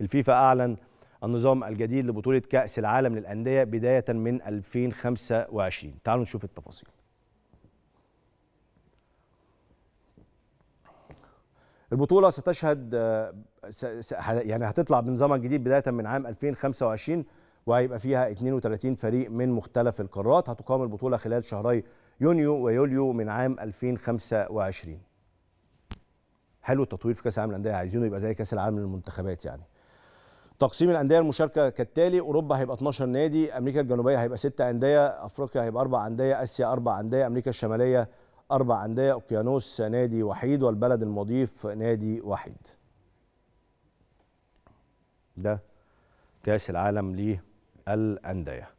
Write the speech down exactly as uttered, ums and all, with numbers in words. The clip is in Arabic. الفيفا أعلن النظام الجديد لبطولة كأس العالم للأندية بداية من ألفين وخمسة وعشرين. تعالوا نشوف التفاصيل. البطولة ستشهد يعني هتطلع بنظامها الجديد بداية من عام ألفين وخمسة وعشرين، وهيبقى فيها اثنين وثلاثين فريق من مختلف القارات. هتقام البطولة خلال شهري يونيو ويوليو من عام ألفين وخمسة وعشرين. حلو التطوير في كأس العالم للأندية، عايزينه يبقى زي كأس العالم للمنتخبات يعني. تقسيم الأندية المشاركة كالتالي: أوروبا هيبقى اثناشر نادي، أمريكا الجنوبية هيبقى ستة أندية، أفريقيا هيبقى أربع أندية، آسيا أربع أندية، أمريكا الشمالية أربع أندية، أوقيانوس نادي وحيد، والبلد المضيف نادي وحيد. ده كأس العالم للأندية.